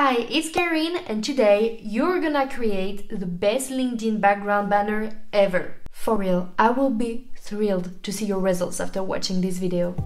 Hi, it's Karine and today you're gonna create the best LinkedIn background banner ever. For real, I will be thrilled to see your results after watching this video.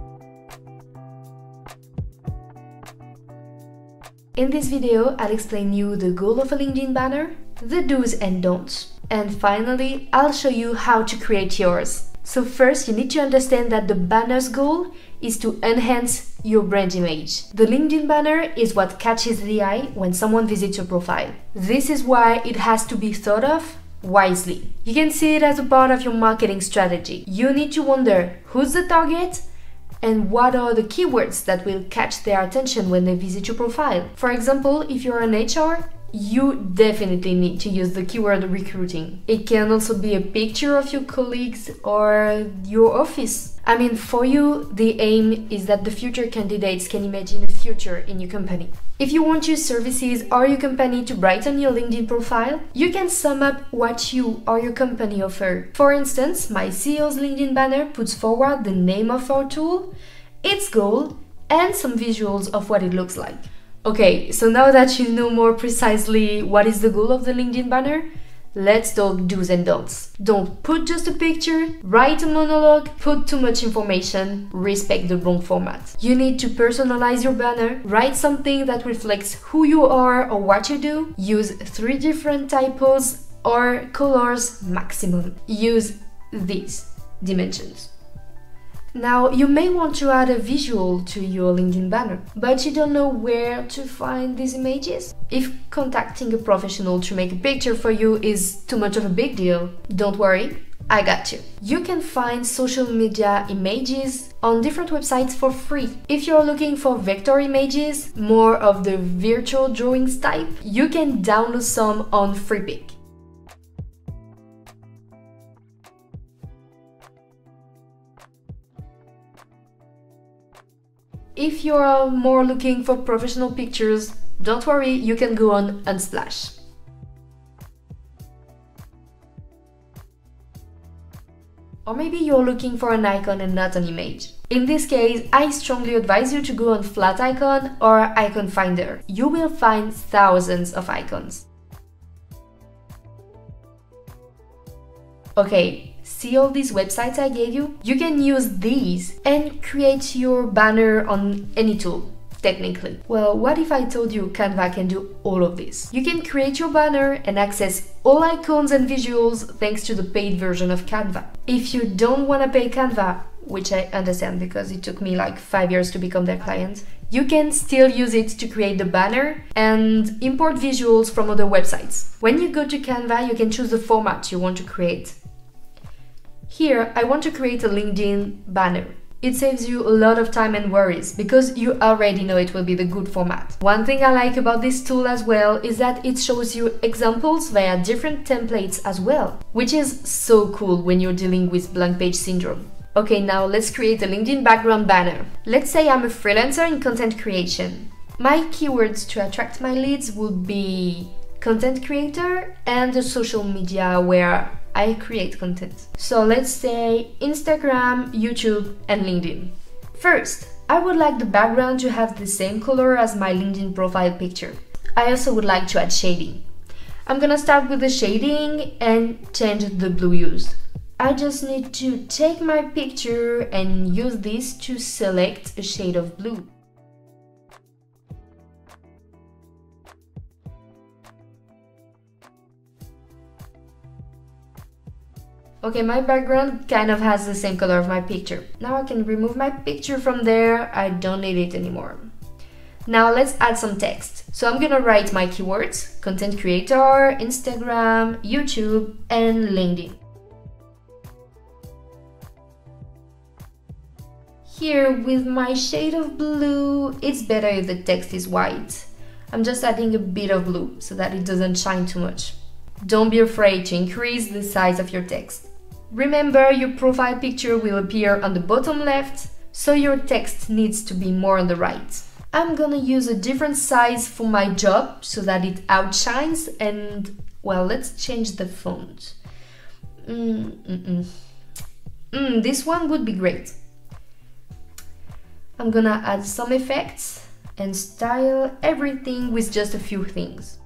In this video, I'll explain you the goal of a LinkedIn banner, the do's and don'ts, and finally, I'll show you how to create yours. So first, you need to understand that the banner's goal is to enhance your brand image. The LinkedIn banner is what catches the eye when someone visits your profile. This is why it has to be thought of wisely. You can see it as a part of your marketing strategy. You need to wonder who's the target and what are the keywords that will catch their attention when they visit your profile. For example, if you're an HR, you definitely need to use the keyword recruiting. It can also be a picture of your colleagues or your office. I mean, for you, the aim is that the future candidates can imagine a future in your company. If you want your services or your company to brighten your LinkedIn profile, you can sum up what you or your company offer. For instance, my CEO's LinkedIn banner puts forward the name of our tool, its goal, and some visuals of what it looks like. Okay, so now that you know more precisely what is the goal of the LinkedIn banner, let's talk do's and don'ts. Don't put just a picture, write a monologue, put too much information, respect the long format. You need to personalize your banner, write something that reflects who you are or what you do, use 3 different typos or colors maximum. Use these dimensions. Now, you may want to add a visual to your LinkedIn banner, but you don't know where to find these images? If contacting a professional to make a picture for you is too much of a big deal, don't worry, I got you. You can find social media images on different websites for free. If you're looking for vector images, more of the virtual drawings type, you can download some on Freepik. If you are more looking for professional pictures, don't worry, you can go on Unsplash. Or maybe you're looking for an icon and not an image. In this case, I strongly advise you to go on Flaticon or Icon Finder. You will find thousands of icons. Okay. See all these websites I gave you? You can use these and create your banner on any tool, technically. Well, what if I told you Canva can do all of this? You can create your banner and access all icons and visuals thanks to the paid version of Canva. If you don't want to pay Canva, which I understand because it took me like 5 years to become their client, you can still use it to create the banner and import visuals from other websites. When you go to Canva, you can choose the format you want to create. Here, I want to create a LinkedIn banner. It saves you a lot of time and worries because you already know it will be the good format. One thing I like about this tool as well is that it shows you examples via different templates as well, which is so cool when you're dealing with blank page syndrome. Okay, now let's create a LinkedIn background banner. Let's say I'm a freelancer in content creation. My keywords to attract my leads would be content creator and the social media where I create content. So let's say Instagram, YouTube, and LinkedIn. First, I would like the background to have the same color as my LinkedIn profile picture. I also would like to add shading. I'm gonna start with the shading and change the blue used. I just need to take my picture and use this to select a shade of blue. Okay, my background kind of has the same color of my picture. Now I can remove my picture from there. I don't need it anymore. Now let's add some text. So I'm gonna write my keywords, content creator, Instagram, YouTube, and LinkedIn. Here with my shade of blue, it's better if the text is white. I'm just adding a bit of blue so that it doesn't shine too much. Don't be afraid to increase the size of your text. Remember, your profile picture will appear on the bottom left, so your text needs to be more on the right. I'm gonna use a different size for my job so that it outshines and, well, let's change the font. This one would be great. I'm gonna add some effects and style everything with just a few things.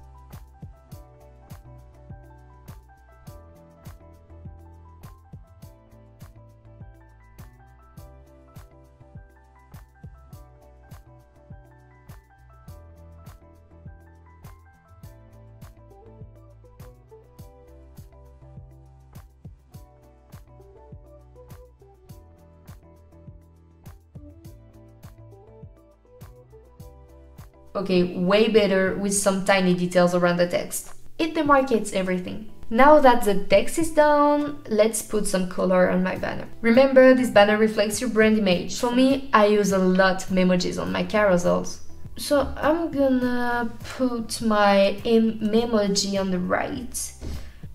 Okay, way better with some tiny details around the text. It demarcates everything. Now that the text is down, let's put some color on my banner. Remember, this banner reflects your brand image. For me, I use a lot of Memojis on my carousels. So I'm gonna put my Memoji on the right.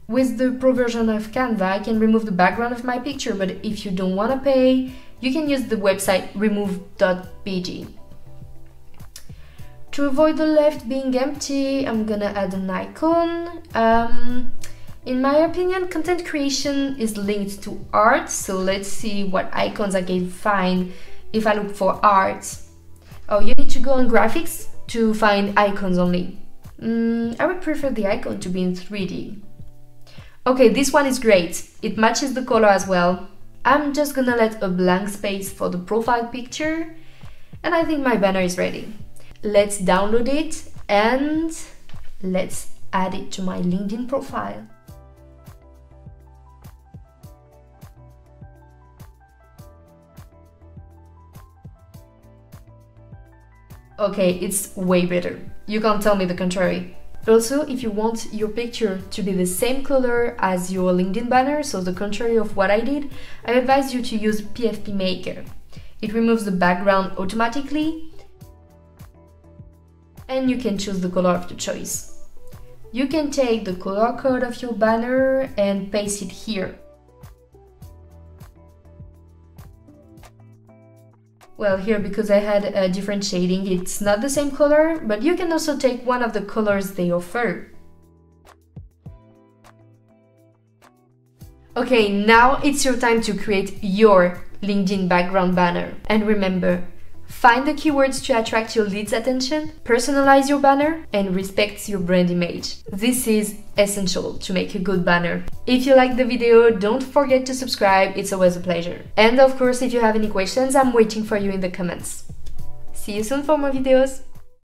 With the pro version of Canva, I can remove the background of my picture, but if you don't wanna pay, you can use the website remove.bg. To avoid the left being empty, I'm gonna add an icon. In my opinion, content creation is linked to art, so let's see what icons I can find if I look for art. Oh, you need to go on graphics to find icons only. I would prefer the icon to be in 3D. Okay, this one is great. It matches the color as well. I'm just gonna let a blank space for the profile picture, and I think my banner is ready. Let's download it and let's add it to my LinkedIn profile. Okay, it's way better. You can't tell me the contrary. Also, if you want your picture to be the same color as your LinkedIn banner, so the contrary of what I did, I advise you to use PFP Maker. It removes the background automatically, and you can choose the color of your choice. You can take the color code of your banner and paste it here. Well, here, because I had a different shading, it's not the same color, but you can also take one of the colors they offer. Okay, now it's your time to create your LinkedIn background banner. And remember, find the keywords to attract your leads' attention, personalize your banner, and respect your brand image. This is essential to make a good banner. If you liked the video, don't forget to subscribe, it's always a pleasure. And of course, if you have any questions, I'm waiting for you in the comments. See you soon for more videos!